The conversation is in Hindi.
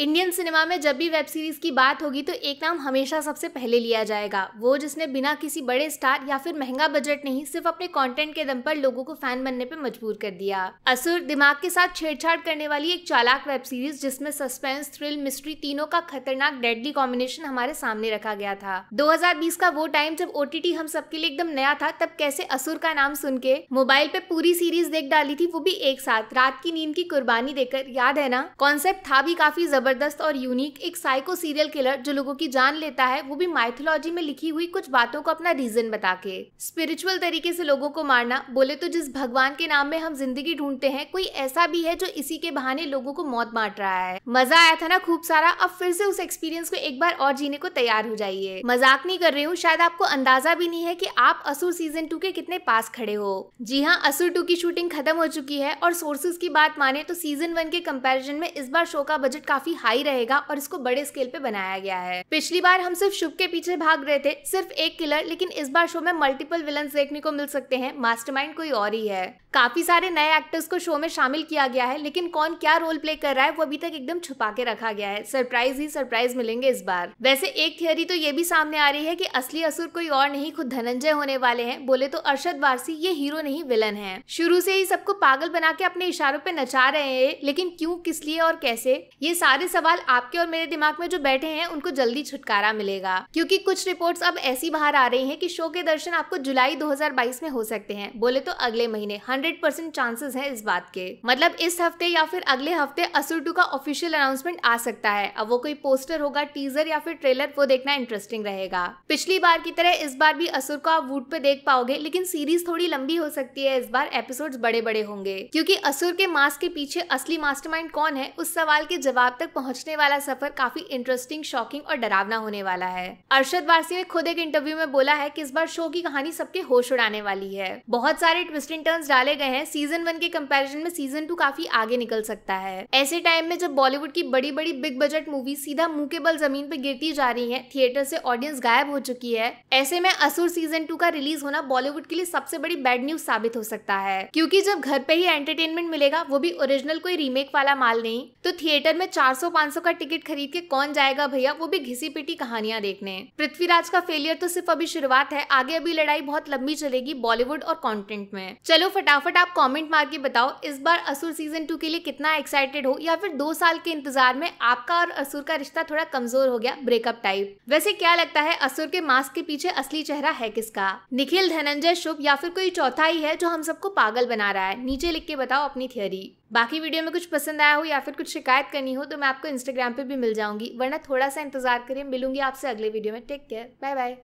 इंडियन सिनेमा में जब भी वेब सीरीज़ की बात होगी तो एक नाम हमेशा सबसे पहले लिया जाएगा, वो जिसने बिना किसी बड़े स्टार या फिर महंगा बजट नहीं सिर्फ अपने कंटेंट के दम पर लोगों को फैन बनने पे मजबूर कर दिया। असुर दिमाग के साथ छेड़छाड़ करने वाली एक चालाक वेब सीरीज जिसमें सस्पेंस, थ्रिल, मिस्ट्री तीनों का खतरनाक डेडली कॉम्बिनेशन हमारे सामने रखा गया था। 2020 का वो टाइम जब OTT हम सबके लिए एकदम नया था, तब कैसे असुर का नाम सुन के मोबाइल पे पूरी सीरीज देख डाली थी, वो भी एक साथ रात की नींद की कुर्बानी देकर, याद है ना। कॉन्सेप्ट था भी काफी जबरदस्त और यूनिक, एक साइको सीरियल किलर जो लोगों की जान लेता है, वो भी माइथोलॉजी में लिखी हुई कुछ बातों को अपना रीजन बता के। स्पिरिचुअल तरीके से लोगों को मारना, बोले तो जिस भगवान के नाम में हम जिंदगी ढूंढते हैं, कोई ऐसा भी है जो इसी के बहाने लोगों को मौत बांट रहा है। मजा आया था ना खूब सारा। अब फिर से उस एक्सपीरियंस को एक बार और जीने को तैयार हो जाइए। मजाक नहीं कर रही हूँ, शायद आपको अंदाजा भी नहीं है कि आप असुर सीजन 2 के कितने पास खड़े हो। जी हाँ, असुर 2 की शूटिंग खत्म हो चुकी है और सोर्सेज की बात माने तो सीजन 1 के कंपेरिजन में इस बार शो का बजट काफी हाई रहेगा और इसको बड़े स्केल पे बनाया गया है। पिछली बार हम सिर्फ शुभ के पीछे भाग रहे थे, सिर्फ एक किलर, लेकिन इस बार शो में मल्टीपल विलन्स देखने को मिल सकते हैं। मास्टरमाइंड कोई और ही है। काफी सारे नए एक्टर्स को शो में शामिल किया गया है, लेकिन कौन क्या रोल प्ले कर रहा है वो अभी तक एकदम छुपा के रखा गया है। सरप्राइज ही सरप्राइज मिलेंगे इस बार। वैसे एक थियोरी तो ये भी सामने आ रही है कि असली असुर कोई और नहीं खुद धनंजय होने वाले हैं। बोले तो अरशद वारसी ये हीरो नहीं विलन है। शुरू से ही सबको पागल बना के अपने इशारों पे नचा रहे हैं, लेकिन क्यों, किस लिए और कैसे, ये सारे सवाल आपके और मेरे दिमाग में जो बैठे हैं उनको जल्दी छुटकारा मिलेगा, क्योंकि कुछ रिपोर्ट्स अब ऐसी बाहर आ रही है कि शो के दर्शन आपको जुलाई 2022 में हो सकते हैं। बोले तो अगले महीने 100% चांसेस हैं इस बात के। मतलब इस हफ्ते या फिर अगले हफ्ते असुर 2 का ऑफिशियल अनाउंसमेंट आ सकता है। अब वो कोई पोस्टर होगा, टीजर या फिर ट्रेलर, वो देखना इंटरेस्टिंग रहेगा। पिछली बार की तरह इस बार भी असुर को आप वूट पे देख पाओगे, लेकिन सीरीज थोड़ी लंबी हो सकती है इस बार। एपिसोड्स बड़े-बड़े होंगे, क्योंकि असुर के मास्क के पीछे असली मास्टरमाइंड कौन है, उस सवाल के जवाब तक पहुँचने वाला सफर काफी इंटरेस्टिंग, शॉकिंग और डरावना होने वाला है। अरशद वारसी ने खुद एक इंटरव्यू में बोला है कि इस बार शो की कहानी सबके होश उड़ाने वाली है। बहुत सारे ट्विस्ट एंड टर्न्स डाले गए हैं। सीजन 1 के कंपैरिजन में सीजन 2 काफी आगे निकल सकता है। ऐसे टाइम में जब बॉलीवुड की बड़ी बड़ी बिग बजट मूवी सीधा मुंह के बल जमीन पे गिरती जा रही है, थिएटर से ऑडियंस गायब हो चुकी है, ऐसे में असुर सीजन 2 का रिलीज होना बॉलीवुड के लिए सबसे बड़ी बैड न्यूज साबित हो सकता है, क्योंकि जब घर पे ही एंटरटेनमेंट मिलेगा, वो भी ओरिजिनल कोई रीमेक वाला माल नहीं, तो थिएटर में 400-500 का टिकट खरीद के कौन जाएगा भैया, वो भी घिसी पिटी कहानियां देखने। पृथ्वीराज का फेलियर तो सिर्फ अभी शुरुआत है, आगे अभी लड़ाई बहुत लंबी चलेगी बॉलीवुड और कंटेंट में। चलो फटाफट आप कमेंट मार के बताओ इस बार असुर सीजन 2 के लिए कितना एक्साइटेड हो, या फिर 2 साल के इंतजार में आपका और असुर का रिश्ता थोड़ा कमजोर हो गया, ब्रेकअप टाइप। वैसे क्या लगता है असुर के मास्क के पीछे असली चेहरा है किसका? निखिल, धनंजय, शुभ या फिर कोई चौथा ही है जो हम सबको पागल बना रहा है? नीचे लिख के बताओ अपनी थियोरी। बाकी वीडियो में कुछ पसंद आया हो या फिर कुछ शिकायत करनी हो तो मैं आपको इंस्टाग्राम पे भी मिल जाऊंगी, वरना थोड़ा सा इंतजार करिए। मिलूंगी आपसे अगले वीडियो में। Take care, bye bye.